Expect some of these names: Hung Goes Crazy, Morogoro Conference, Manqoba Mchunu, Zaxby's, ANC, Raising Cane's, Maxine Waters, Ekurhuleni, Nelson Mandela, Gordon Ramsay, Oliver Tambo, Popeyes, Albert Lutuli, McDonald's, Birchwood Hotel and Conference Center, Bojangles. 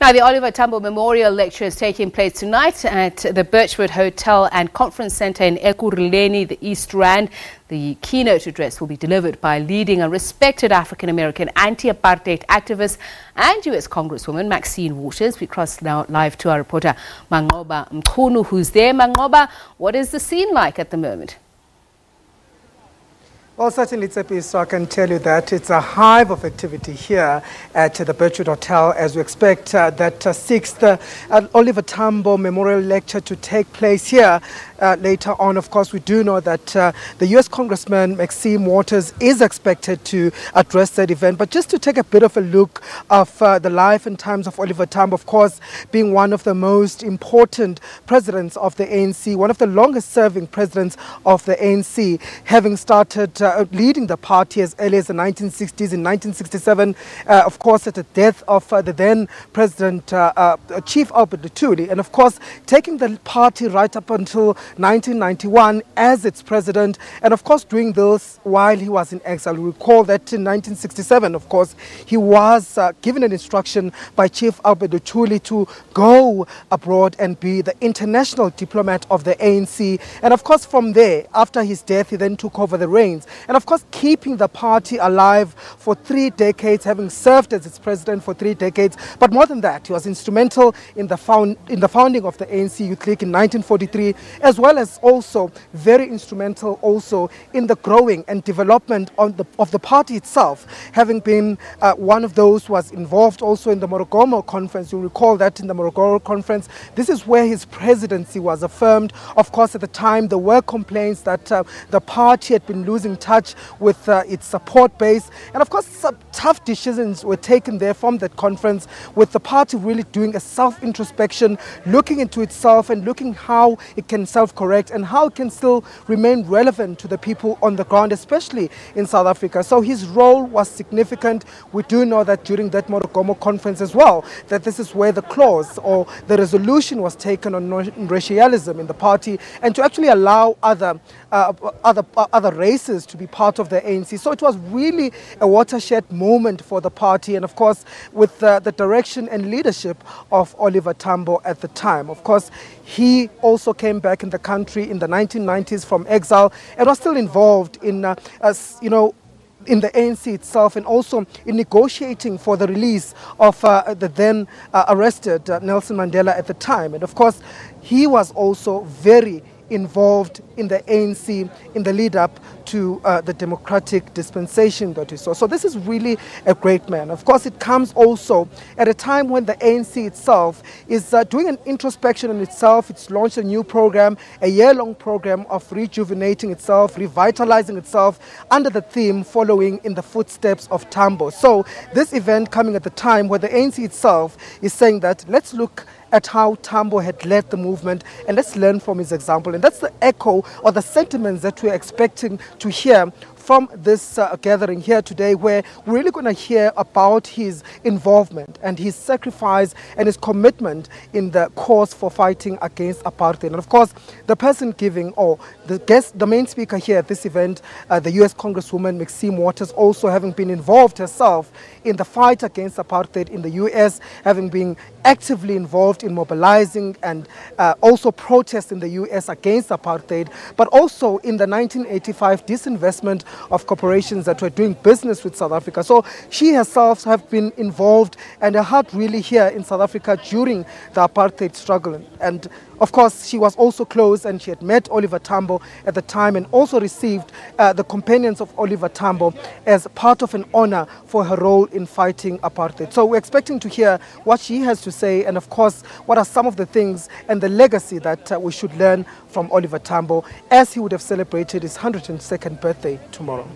Now, the Oliver Tambo Memorial Lecture is taking place tonight at the Birchwood Hotel and Conference Center in Ekurhuleni, the East Rand. The keynote address will be delivered by leading and respected African-American anti-apartheid activist and U.S. Congresswoman Maxine Waters. We cross now live to our reporter Manqoba Mchunu, who's there. Manqoba, what is the scene like at the moment? Well, certainly, Tsepi, so I can tell you that it's a hive of activity here at the Birchwood Hotel as we expect that sixth Oliver Tambo Memorial Lecture to take place here later on. Of course, we do know that the U.S. Congressman Maxine Waters is expected to address that event. But just to take a bit of a look of the life and times of Oliver Tambo, of course, being one of the most important presidents of the ANC, one of the longest serving presidents of the ANC, having started leading the party as early as the 1960s. In 1967, of course, at the death of the then president, Chief Albert Lutuli, and of course taking the party right up until 1991 as its president, and of course doing this while he was in exile. We recall that in 1967, of course, he was given an instruction by Chief Albert Lutuli to go abroad and be the international diplomat of the ANC. And of course, from there, after his death, he then took over the reins. And of course, keeping the party alive for 3 decades, having served as its president for 3 decades. But more than that, he was instrumental in the founding of the ANC Youth League in 1943, as well as also very instrumental also in the growing and development of the party itself, having been one of those who was involved also in the Morogoro Conference. You'll recall that in the Morogoro Conference, this is where his presidency was affirmed. Of course, at the time, there were complaints that the party had been losing touch with its support base, and of course some tough decisions were taken there from that conference, with the party really doing a self-introspection, looking into itself and looking how it can self-correct and how it can still remain relevant to the people on the ground, especially in South Africa. So his role was significant. We do know that during that Morogoro Conference as well, that this is where the clause or the resolution was taken on racialism in the party, and to actually allow other races to be part of the ANC. So it was really a watershed moment for the party, and of course with the direction and leadership of Oliver Tambo at the time. Of course, he also came back in the country in the 1990s from exile and was still involved in, in the ANC itself, and also in negotiating for the release of the then arrested Nelson Mandela at the time. And of course, he was also very involved in the ANC in the lead-up to the democratic dispensation that we saw. So this is really a great man. Of course, it comes also at a time when the ANC itself is doing an introspection in itself. It's launched a new program, a year-long program of rejuvenating itself, revitalizing itself under the theme following in the footsteps of Tambo. So this event coming at the time where the ANC itself is saying that let's look at how Tambo had led the movement and let's learn from his example. And that's the echo or the sentiments that we're expecting to hear from this gathering here today, where we're really going to hear about his involvement and his sacrifice and his commitment in the cause for fighting against apartheid. And of course, the person giving, or the guest, the main speaker here at this event, the U.S. Congresswoman Maxine Waters, also having been involved herself in the fight against apartheid in the U.S., having been actively involved in mobilizing and also protest in the U.S. against apartheid, but also in the 1985 disinvestment of corporations that were doing business with South Africa. So she herself have been involved, and her heart really here in South Africa during the apartheid struggle. And of course, she was also close, and she had met Oliver Tambo at the time, and also received the companions of Oliver Tambo as part of an honor for her role in fighting apartheid. So we're expecting to hear what she has to say, and of course, what are some of the things and the legacy that we should learn from Oliver Tambo, as he would have celebrated his 102nd birthday tomorrow.